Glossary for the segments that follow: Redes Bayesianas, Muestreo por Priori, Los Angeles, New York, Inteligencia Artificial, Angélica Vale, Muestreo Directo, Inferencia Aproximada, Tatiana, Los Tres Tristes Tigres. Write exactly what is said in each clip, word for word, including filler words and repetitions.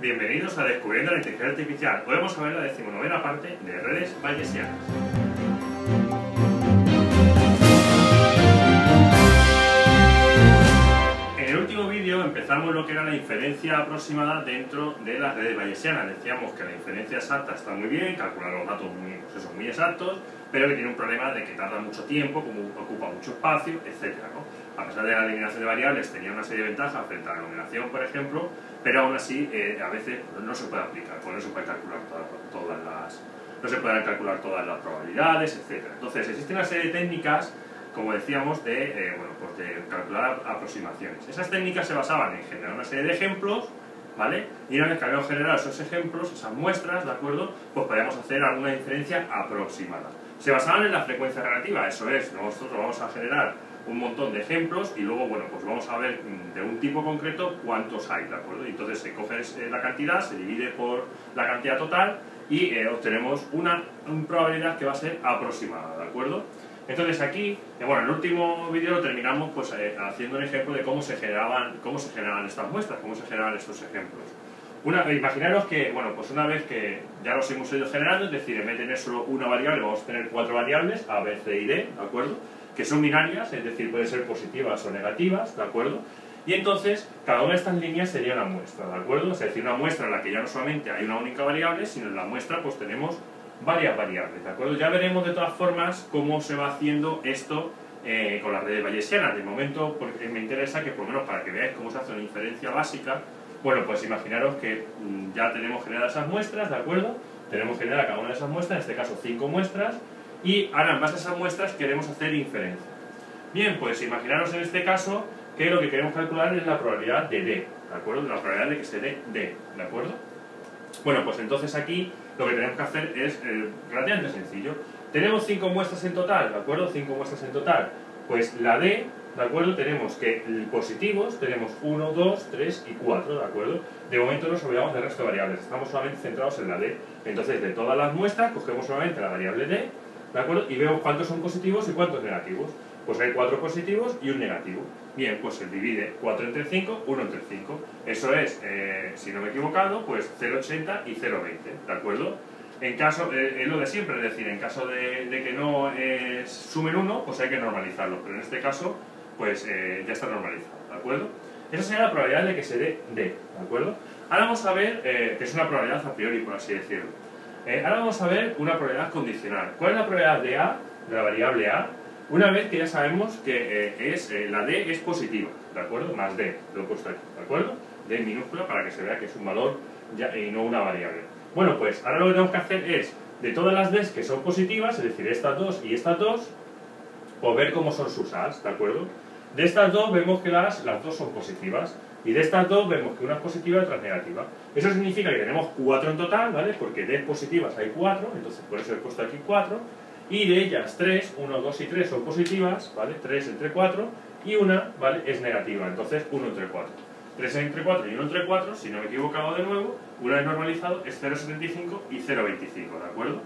Bienvenidos a Descubriendo la Inteligencia Artificial. Hoy vamos a ver la decimonovena parte de Redes Bayesianas. En el último vídeo empezamos lo que era la inferencia aproximada dentro de las redes bayesianas. Decíamos que la inferencia exacta está muy bien, calcular los datos muy, pues son muy exactos, pero que tiene un problema de que tarda mucho tiempo, como ocupa mucho espacio, etcétera, ¿no? A pesar de la eliminación de variables, tenía una serie de ventajas frente a la aglomeración, por ejemplo, pero aún así eh, a veces no se puede aplicar, pues no se puede calcular todas, todas las, no se pueden calcular todas las probabilidades, etcétera. Entonces, existe una serie de técnicas, como decíamos, de, eh, bueno, pues de calcular aproximaciones. Esas técnicas se basaban en generar una serie de ejemplos, ¿vale? Y una vez que habíamos generado esos ejemplos, esas muestras, ¿de acuerdo? Pues podíamos hacer alguna inferencia aproximada. Se basaban en la frecuencia relativa, eso es, nosotros vamos a generar un montón de ejemplos y luego, bueno, pues vamos a ver de un tipo concreto cuántos hay, ¿de acuerdo? Y entonces se coge la cantidad, se divide por la cantidad total y eh, obtenemos una, una probabilidad que va a ser aproximada, ¿de acuerdo? Entonces aquí, bueno, en el último vídeo lo terminamos pues eh, haciendo un ejemplo de cómo se generaban, cómo se generaban estas muestras, cómo se generaban estos ejemplos. Una, imaginaros que, bueno, pues una vez que ya los hemos ido generando, es decir, en vez de tener solo una variable, vamos a tener cuatro variables, A, B, C y D, ¿de acuerdo? Que son binarias, es decir, pueden ser positivas o negativas, ¿de acuerdo? Y entonces, cada una de estas líneas sería una muestra, ¿de acuerdo? Es decir, una muestra en la que ya no solamente hay una única variable, sino en la muestra pues tenemos varias variables, ¿de acuerdo? Ya veremos de todas formas cómo se va haciendo esto eh, con las redes bayesianas. De momento porque me interesa que, por lo menos para que veáis cómo se hace una inferencia básica, bueno, pues imaginaros que mmm, ya tenemos generadas esas muestras, ¿de acuerdo? Tenemos generada cada una de esas muestras, en este caso cinco muestras, y ahora en base a esas muestras queremos hacer inferencia. Bien, pues imaginaros en este caso que lo que queremos calcular es la probabilidad de D, ¿de acuerdo? La probabilidad de que se dé D, ¿de acuerdo? Bueno, pues entonces aquí lo que tenemos que hacer es eh, relativamente sencillo. Tenemos cinco muestras en total, ¿de acuerdo? cinco muestras en total. Pues la D, ¿de acuerdo? Tenemos que positivos, tenemos uno, dos, tres y cuatro, ¿de acuerdo? De momento nos olvidamos del resto de variables, estamos solamente centrados en la D. Entonces, de todas las muestras, cogemos solamente la variable D, ¿de acuerdo? Y vemos cuántos son positivos y cuántos negativos. Pues hay cuatro positivos y un negativo. Bien, pues se divide cuatro entre cinco, uno entre cinco. Eso es, eh, si no me he equivocado, pues cero coma ochenta y cero coma veinte, ¿de acuerdo? En caso, eh, es lo de siempre, es decir, en caso de, de que no eh, sumen uno, pues hay que normalizarlo, pero en este caso, pues eh, ya está normalizado, ¿de acuerdo? Esa sería la probabilidad de que se dé D, ¿de acuerdo? Ahora vamos a ver, eh, que es una probabilidad a priori, por así decirlo. Eh, ahora vamos a ver una probabilidad condicional. ¿Cuál es la probabilidad de A, de la variable A, una vez que ya sabemos que eh, es, eh, la D es positiva, ¿de acuerdo? Más D, lo he puesto aquí, ¿de acuerdo? D minúscula para que se vea que es un valor ya, y no una variable. Bueno, pues ahora lo que tenemos que hacer es, de todas las Ds que son positivas, es decir, estas dos y estas dos, pues ver cómo son sus As, ¿de acuerdo? De estas dos vemos que las, las dos son positivas, y de estas dos vemos que una es positiva y otra es negativa. Eso significa que tenemos cuatro en total, ¿vale? Porque de positivas hay cuatro, entonces por eso he puesto aquí cuatro, y de ellas tres, uno, dos y tres son positivas, ¿vale? tres entre cuatro, y una, ¿vale? Es negativa, entonces uno entre cuatro. tres entre cuatro y uno entre cuatro, si no me he equivocado de nuevo, una vez normalizado es cero coma setenta y cinco y cero coma veinticinco, ¿de acuerdo?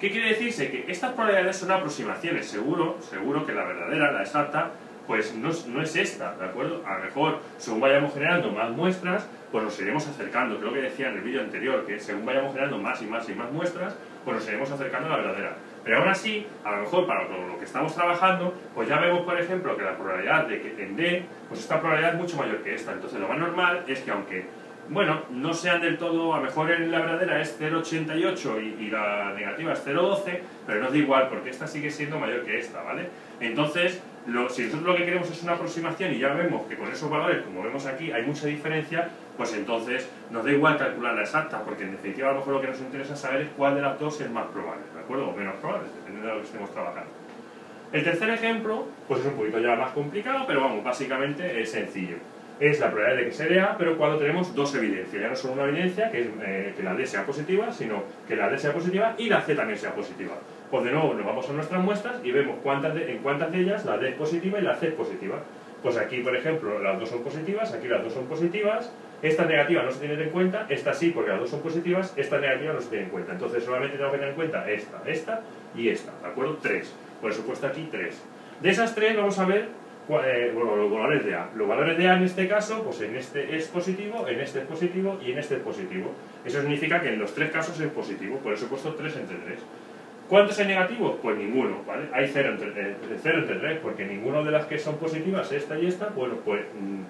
¿Qué quiere decirse? Que estas probabilidades son aproximaciones, seguro, seguro que la verdadera, la exacta, pues no, no es esta, ¿de acuerdo? A lo mejor, según vayamos generando más muestras, pues nos iremos acercando, creo que decía en el vídeo anterior, que según vayamos generando más y más y más muestras, pues nos iremos acercando a la verdadera. Pero aún así, a lo mejor para lo que estamos trabajando, pues ya vemos, por ejemplo, que la probabilidad de que en D, pues esta probabilidad es mucho mayor que esta. Entonces lo más normal es que aunque, bueno, no sean del todo, a lo mejor en la verdadera es cero coma ochenta y ocho y, y la negativa es cero coma doce, pero no es da igual porque esta sigue siendo mayor que esta, ¿vale? Entonces, Lo, si nosotros lo que queremos es una aproximación y ya vemos que con esos valores, como vemos aquí, hay mucha diferencia, pues entonces nos da igual calcular la exacta, porque en definitiva a lo mejor lo que nos interesa saber es cuál de las dos es más probable, ¿de acuerdo? O menos probable, dependiendo de lo que estemos trabajando. El tercer ejemplo, pues es un poquito ya más complicado, pero vamos, básicamente es sencillo. Es la probabilidad de que se dé A, pero cuando tenemos dos evidencias, ya no solo una evidencia, que es eh, que la D sea positiva, sino que la D sea positiva y la C también sea positiva. Pues de nuevo nos vamos a nuestras muestras y vemos cuántas de, en cuántas de ellas la D es positiva y la C es positiva. Pues aquí, por ejemplo, las dos son positivas, aquí las dos son positivas, esta negativa no se tiene en cuenta, esta sí porque las dos son positivas, esta negativa no se tiene en cuenta. Entonces solamente tenemos que tener en cuenta esta, esta y esta, ¿de acuerdo? tres. Por eso he puesto aquí tres. De esas tres vamos a ver eh, bueno, los valores de A. Los valores de A en este caso, pues en este es positivo, en este es positivo y en este es positivo. Eso significa que en los tres casos es positivo, por eso he puesto tres entre tres. ¿Cuántos hay negativos? Pues ninguno, ¿vale? Hay cero entre tres, porque ninguno de las que son positivas, esta y esta, bueno, pues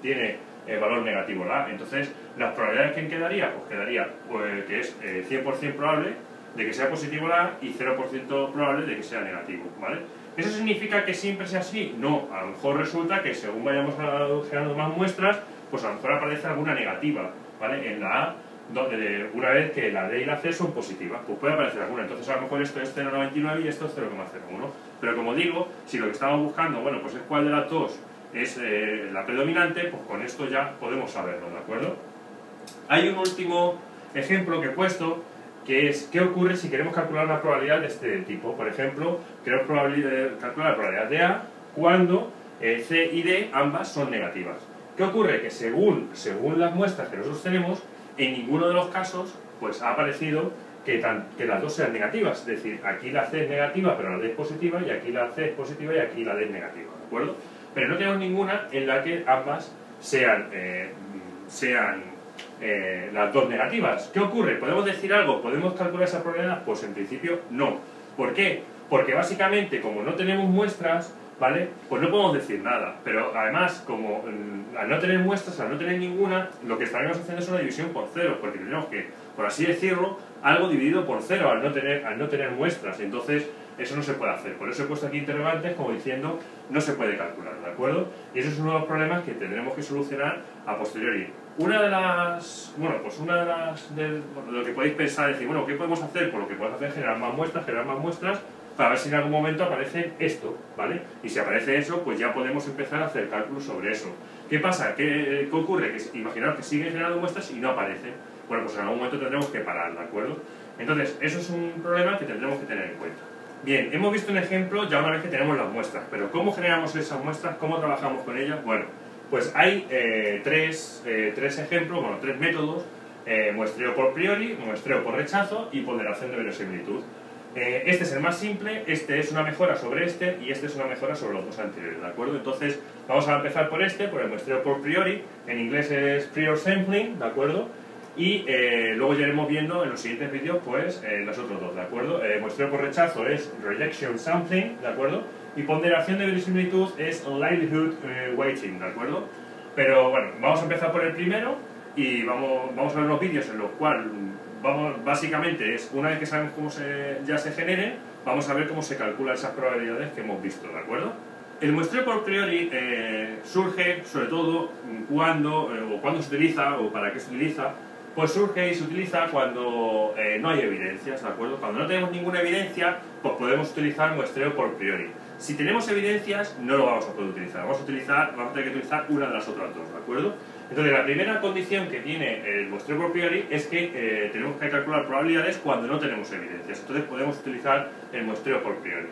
tiene eh, valor negativo la A. Entonces, las probabilidades que quedaría, pues quedaría pues, que es eh, cien por ciento probable de que sea positivo la A y cero por ciento probable de que sea negativo, ¿vale? ¿Eso significa que siempre sea así? No, a lo mejor resulta que según vayamos generando más muestras, pues a lo mejor aparece alguna negativa, ¿vale? En la A, donde una vez que la D y la C son positivas, pues puede aparecer alguna. Entonces a lo mejor esto es cero coma noventa y nueve y esto es cero coma cero uno. Pero como digo, si lo que estamos buscando, bueno, pues es cuál de las dos es eh, la predominante, pues con esto ya podemos saberlo, ¿de acuerdo? Hay un último ejemplo que he puesto, que es qué ocurre si queremos calcular una probabilidad de este tipo. Por ejemplo, queremos calcular la probabilidad de A cuando eh, C y D ambas son negativas. ¿Qué ocurre? Que según, según las muestras que nosotros tenemos, en ninguno de los casos pues ha aparecido que, tan, que las dos sean negativas. Es decir, aquí la C es negativa pero la D es positiva, y aquí la C es positiva y aquí la D es negativa, ¿de acuerdo? Pero no tenemos ninguna en la que ambas sean, eh, sean eh, las dos negativas. ¿Qué ocurre? ¿Podemos decir algo? ¿Podemos calcular esa probabilidad? Pues en principio no. ¿Por qué? Porque básicamente como no tenemos muestras, ¿vale? Pues no podemos decir nada, pero además, como al no tener muestras, al no tener ninguna, lo que estaremos haciendo es una división por cero, porque tenemos que, por así decirlo, algo dividido por cero al no tener, al no tener muestras. Entonces eso no se puede hacer, por eso he puesto aquí interrogantes como diciendo no se puede calcular, ¿de acuerdo? Y eso es uno de los problemas que tendremos que solucionar a posteriori. Una de las, bueno, pues una de las, de, bueno, de lo que podéis pensar es decir, bueno, ¿qué podemos hacer? Pues lo que podemos hacer es generar más muestras, generar más muestras, para ver si en algún momento aparece esto, ¿vale? Y si aparece eso, pues ya podemos empezar a hacer cálculos sobre eso. ¿Qué pasa? ¿Qué, qué ocurre? Que imaginaos que siguen generando muestras y no aparece. Bueno, pues en algún momento tendremos que parar, ¿de acuerdo? Entonces, eso es un problema que tendremos que tener en cuenta. Bien, hemos visto un ejemplo ya una vez que tenemos las muestras, pero ¿cómo generamos esas muestras? ¿Cómo trabajamos con ellas? Bueno, pues hay eh, tres, eh, tres ejemplos, bueno, tres métodos. Eh, muestreo por priori, muestreo por rechazo y ponderación de verosimilitud. Este es el más simple, este es una mejora sobre este y este es una mejora sobre los dos anteriores, ¿de acuerdo? Entonces vamos a empezar por este, por el muestreo por priori, en inglés es prior sampling, ¿de acuerdo? Y eh, luego ya iremos viendo en los siguientes vídeos, pues, eh, los otros dos, ¿de acuerdo? Eh, muestreo por rechazo es rejection sampling, ¿de acuerdo? Y ponderación de verosimilitud es likelihood eh, weighting, ¿de acuerdo? Pero bueno, vamos a empezar por el primero y vamos, vamos a ver los vídeos en los cuales... Vamos, básicamente es, una vez que sabemos cómo se, ya se generen, vamos a ver cómo se calculan esas probabilidades que hemos visto, ¿de acuerdo? El muestreo por priori eh, surge, sobre todo, cuando, eh, o cuando se utiliza, o para qué se utiliza, pues surge y se utiliza cuando eh, no hay evidencias, ¿de acuerdo? Cuando no tenemos ninguna evidencia, pues podemos utilizar muestreo por priori. Si tenemos evidencias, no lo vamos a poder utilizar, vamos a, utilizar, vamos a tener que utilizar una de las otras dos, ¿de acuerdo? Entonces la primera condición que tiene el muestreo por priori es que eh, tenemos que calcular probabilidades cuando no tenemos evidencias, entonces podemos utilizar el muestreo por priori.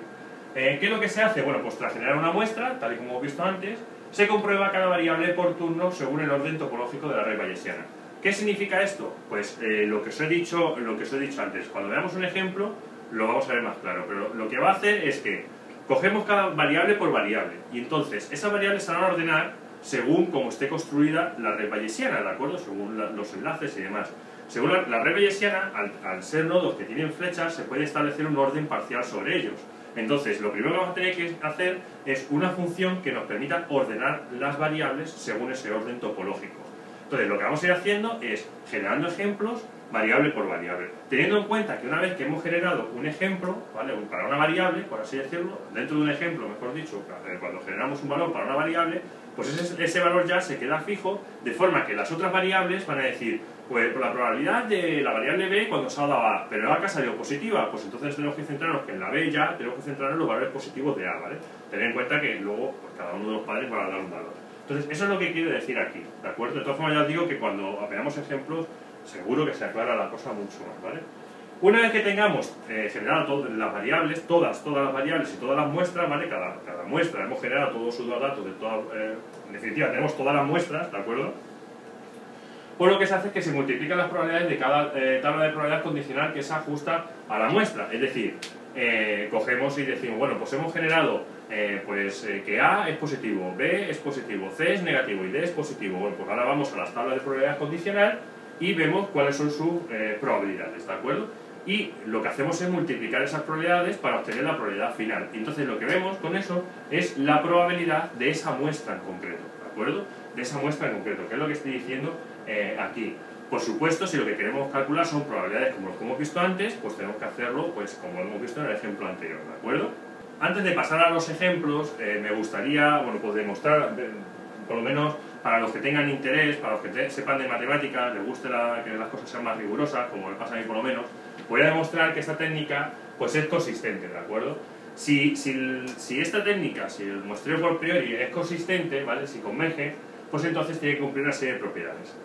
Eh, ¿Qué es lo que se hace? Bueno, pues tras generar una muestra, tal y como hemos visto antes, se comprueba cada variable por turno según el orden topológico de la red bayesiana. ¿Qué significa esto? Pues eh, lo que os he dicho, lo que os he dicho antes, cuando veamos un ejemplo lo vamos a ver más claro, pero lo que va a hacer es que cogemos cada variable por variable y entonces esas variables se van a ordenar según como esté construida la red bayesiana, ¿de acuerdo? Según la, los enlaces y demás. Según la, la red bayesiana, al, al ser nodos que tienen flechas, se puede establecer un orden parcial sobre ellos. Entonces, lo primero que vamos a tener que hacer es una función que nos permita ordenar las variables según ese orden topológico. Entonces, lo que vamos a ir haciendo es generando ejemplos variable por variable, teniendo en cuenta que una vez que hemos generado un ejemplo, ¿vale? Para una variable, por así decirlo, dentro de un ejemplo, mejor dicho, cuando generamos un valor para una variable, pues ese, ese valor ya se queda fijo, de forma que las otras variables van a decir, pues la probabilidad de la variable B cuando se ha dado A, pero A que ha salido positiva, pues entonces tenemos que centrarnos que en la B ya tenemos que centrarnos en los valores positivos de A, ¿vale? Tener en cuenta que luego pues, cada uno de los padres va a dar un valor. Entonces, eso es lo que quiero decir aquí, ¿de acuerdo? De todas formas, ya os digo que cuando veamos ejemplos, seguro que se aclara la cosa mucho más, ¿vale? Una vez que tengamos eh, generado todas las variables, todas, todas las variables y todas las muestras, ¿vale? Cada, cada muestra hemos generado todos sus datos, de toda, eh, en definitiva tenemos todas las muestras, ¿de acuerdo? Pues lo que se hace es que se multiplican las probabilidades de cada eh, tabla de probabilidad condicional que se ajusta a la muestra. Es decir, eh, cogemos y decimos, bueno, pues hemos generado eh, pues eh, que A es positivo, B es positivo, C es negativo y D es positivo. Bueno, pues ahora vamos a las tablas de probabilidad condicional y vemos cuáles son sus eh, probabilidades, ¿de acuerdo? Y lo que hacemos es multiplicar esas probabilidades para obtener la probabilidad final. Entonces lo que vemos con eso es la probabilidad de esa muestra en concreto, ¿de acuerdo? De esa muestra en concreto, que es lo que estoy diciendo eh, aquí. Por supuesto, si lo que queremos calcular son probabilidades como los que hemos visto antes, pues tenemos que hacerlo pues como hemos visto en el ejemplo anterior, ¿de acuerdo? Antes de pasar a los ejemplos, eh, me gustaría, bueno, pues demostrar, por lo menos para los que tengan interés, para los que te, sepan de matemáticas, les guste la, que las cosas sean más rigurosas, como me pasa a mí por lo menos, voy a demostrar que esta técnica pues es consistente, ¿de acuerdo? Si, si, si esta técnica, si el muestreo por priori es consistente, ¿vale? Si converge, pues entonces tiene que cumplir una serie de propiedades.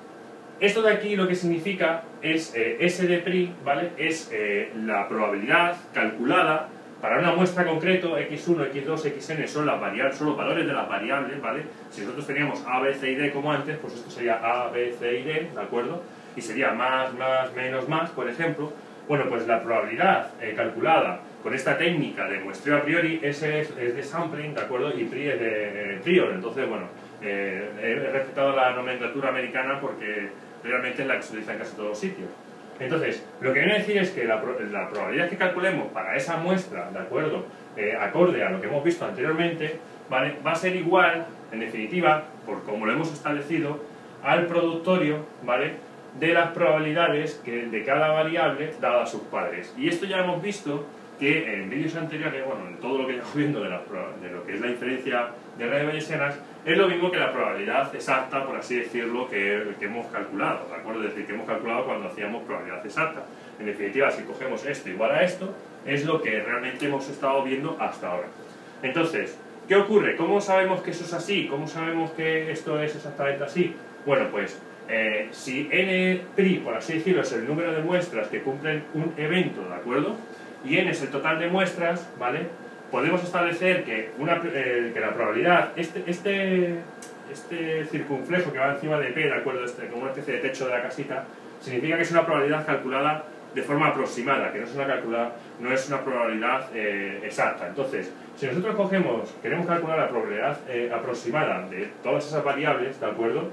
Esto de aquí lo que significa es eh, S de PRI, ¿vale? Es eh, la probabilidad calculada para una muestra concreto. X uno, X dos, X N son las variables, son los valores de las variables, ¿vale? Si nosotros teníamos A, B, C y D como antes, pues esto sería A, B, C y D, ¿de acuerdo? Y sería más, más, menos, más, por ejemplo. Bueno, pues la probabilidad eh, calculada con esta técnica de muestreo a priori es, es, es de sampling, ¿de acuerdo? Y PRI es de eh, prior. Entonces, bueno, eh, he respetado la nomenclatura americana porque realmente es la que se utiliza en casi todos los sitios. Entonces, lo que viene a decir es que la, la probabilidad que calculemos para esa muestra, ¿de acuerdo? Eh, acorde a lo que hemos visto anteriormente, ¿vale? Va a ser igual, en definitiva, por como lo hemos establecido, al productorio, ¿vale? De las probabilidades que, de cada variable dada a sus padres. Y esto ya hemos visto que en vídeos anteriores, bueno, en todo lo que estamos viendo de, la, de lo que es la inferencia de redes bayesianas, es lo mismo que la probabilidad exacta, por así decirlo, que, que hemos calculado, ¿de acuerdo? Es decir, que hemos calculado cuando hacíamos probabilidad exacta. En definitiva, si cogemos esto igual a esto, es lo que realmente hemos estado viendo hasta ahora. Entonces, ¿qué ocurre? ¿Cómo sabemos que eso es así? ¿Cómo sabemos que esto es exactamente así? Bueno, pues, eh, si N PRI, por así decirlo, es el número de muestras que cumplen un evento, ¿de acuerdo? Y N es el total de muestras, ¿vale? Podemos establecer que, una, eh, que la probabilidad, este, este, este circunflejo que va encima de P, ¿de acuerdo? Este, como una especie de techo de la casita, significa que es una probabilidad calculada de forma aproximada, que no es una, calcula, no es una probabilidad eh, exacta. Entonces, si nosotros cogemos, queremos calcular la probabilidad eh, aproximada de todas esas variables, ¿de acuerdo?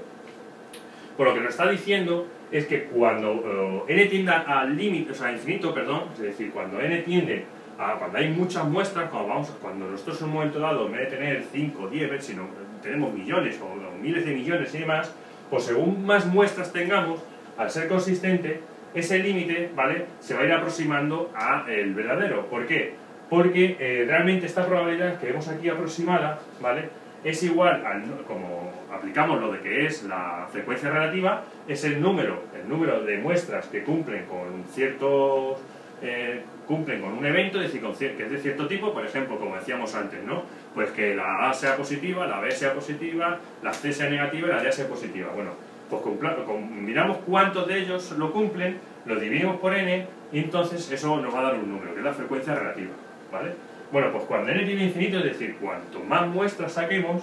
Por lo que nos está diciendo es que cuando eh, N tienda al límite, o sea, infinito, perdón, es decir, cuando N tiende a, cuando hay muchas muestras, cuando, vamos, cuando nosotros en un momento dado, en vez de tener cinco, diez, sino tenemos millones o, o miles de millones y demás, pues según más muestras tengamos, al ser consistente, ese límite, ¿vale?, se va a ir aproximando a el verdadero. ¿Por qué? Porque eh, realmente esta probabilidad que vemos aquí aproximada, ¿vale?, es igual, al, como aplicamos lo de que es la frecuencia relativa, es el número, el número de muestras que cumplen con ciertos, eh, cumplen con un evento, es decir, con, que es de cierto tipo, por ejemplo, como decíamos antes, ¿no? Pues que la A sea positiva, la B sea positiva, la C sea negativa y la D sea positiva. Bueno, pues con, miramos cuántos de ellos lo cumplen, lo dividimos por N y entonces eso nos va a dar un número, que es la frecuencia relativa, ¿vale? Bueno, pues cuando N tiene infinito, es decir, cuanto más muestras saquemos,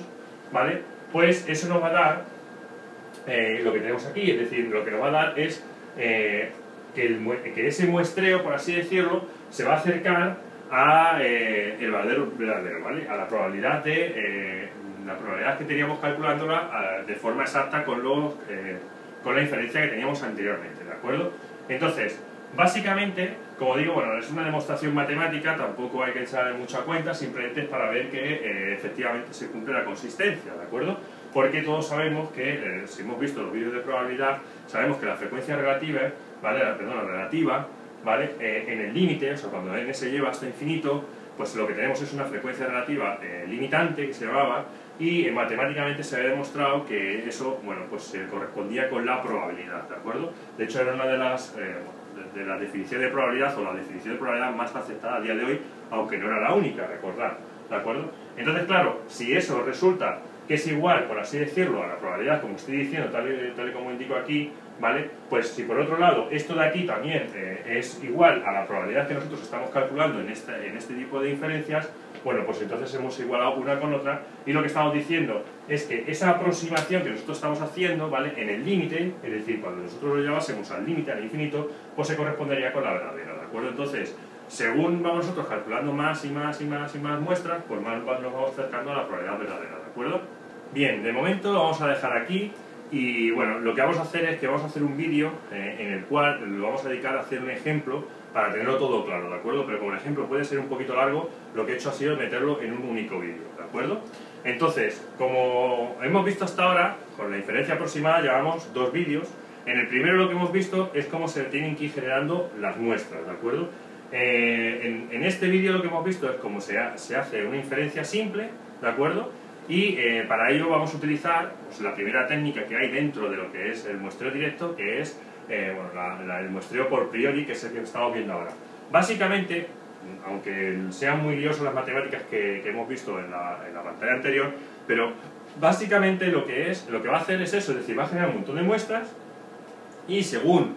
¿vale? Pues eso nos va a dar eh, lo que tenemos aquí, es decir, lo que nos va a dar es eh, que, el, que ese muestreo, por así decirlo, se va a acercar a eh, el verdadero, verdadero, ¿vale? A la probabilidad de eh, la probabilidad que teníamos calculándola a, de forma exacta con, los, eh, con la inferencia que teníamos anteriormente, ¿de acuerdo? Entonces, básicamente, como digo, bueno, es una demostración matemática, tampoco hay que echarle mucha cuenta, simplemente es para ver que eh, efectivamente se cumple la consistencia, ¿de acuerdo? Porque todos sabemos que, eh, si hemos visto los vídeos de probabilidad, sabemos que la frecuencia relativa, ¿vale? La, perdón, la relativa, ¿vale? Eh, en el límite, o sea, cuando N se lleva hasta infinito, pues lo que tenemos es una frecuencia relativa eh, limitante, que se llamaba, y eh, matemáticamente se había demostrado que eso, bueno, pues se eh, correspondía con la probabilidad, ¿de acuerdo? De hecho, era una de las... Eh, de la definición de probabilidad o la definición de probabilidad más aceptada a día de hoy, aunque no era la única, recordad, ¿de acuerdo? Entonces, claro, si eso resulta que es igual, por así decirlo, a la probabilidad, como estoy diciendo, tal y, tal y como indico aquí, ¿vale? Pues si por otro lado esto de aquí también eh, es igual a la probabilidad que nosotros estamos calculando en, esta, en este tipo de inferencias, bueno, pues entonces hemos igualado una con otra y lo que estamos diciendo es que esa aproximación que nosotros estamos haciendo, ¿vale? En el límite, es decir, cuando nosotros lo llevásemos al límite, al infinito, pues se correspondería con la verdadera, ¿de acuerdo? Entonces, según vamos nosotros calculando más y más y más y más muestras, pues más nos vamos acercando a la probabilidad verdadera, ¿de acuerdo? Bien, de momento lo vamos a dejar aquí. Y bueno, lo que vamos a hacer es que vamos a hacer un vídeo eh, en el cual lo vamos a dedicar a hacer un ejemplo para tenerlo todo claro, ¿de acuerdo? Pero como el ejemplo puede ser un poquito largo, lo que he hecho ha sido meterlo en un único vídeo, ¿de acuerdo? Entonces, como hemos visto hasta ahora, con la inferencia aproximada llevamos dos vídeos. En el primero lo que hemos visto es cómo se tienen que ir generando las muestras, ¿de acuerdo? Eh, en, en este vídeo lo que hemos visto es cómo se, ha, se hace una inferencia simple, ¿de acuerdo? Y eh, para ello vamos a utilizar pues, la primera técnica que hay dentro de lo que es el muestreo directo, que es eh, bueno, la, la, el muestreo por priori, que es el que estamos viendo ahora. Básicamente, aunque sean muy liosas las matemáticas que, que hemos visto en la, en la pantalla anterior, pero básicamente lo que, es, lo que va a hacer es eso, es decir, va a generar un montón de muestras y según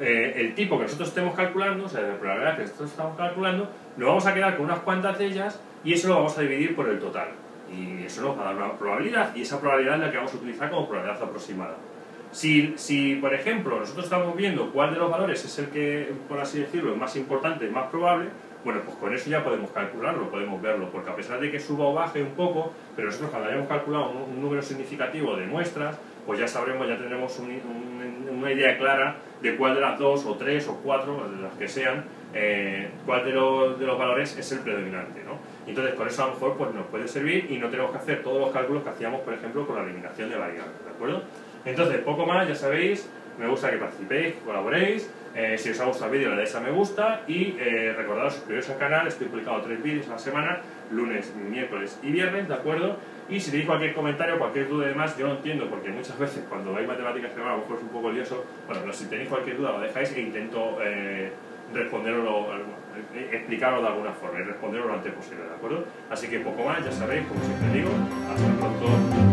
eh, el tipo que nosotros estemos calculando, o sea, la probabilidad que nosotros estamos calculando, nos vamos a quedar con unas cuantas de ellas y eso lo vamos a dividir por el total. Y eso nos va a dar una probabilidad, y esa probabilidad es la que vamos a utilizar como probabilidad aproximada. Si, si por ejemplo, nosotros estamos viendo cuál de los valores es el que, por así decirlo, es más importante, es más probable, bueno, pues con eso ya podemos calcularlo, podemos verlo, porque a pesar de que suba o baje un poco, pero nosotros cuando hayamos calculado un, un número significativo de muestras, pues ya sabremos, ya tendremos un, un, una idea clara de cuál de las dos, o tres, o cuatro, de las que sean, eh, cuál de los, de los valores es el predominante, ¿no? Entonces con eso a lo mejor pues, nos puede servir y no tenemos que hacer todos los cálculos que hacíamos, por ejemplo, con la eliminación de variables, ¿de acuerdo? Entonces, poco más, ya sabéis, me gusta que participéis, que colaboréis, eh, si os ha gustado el vídeo le dais a me gusta y eh, recordad suscribiros al canal, estoy publicando tres vídeos a la semana, lunes, miércoles y viernes, ¿de acuerdo? Y si tenéis cualquier comentario, cualquier duda y demás, yo lo entiendo porque muchas veces cuando hay matemáticas que a lo mejor es un poco lioso, bueno, pero si tenéis cualquier duda lo dejáis e intento... Eh, responderlo, explicarlo de alguna forma y responderlo lo antes posible, ¿de acuerdo? Así que poco más, ya sabéis, como siempre digo, hasta pronto.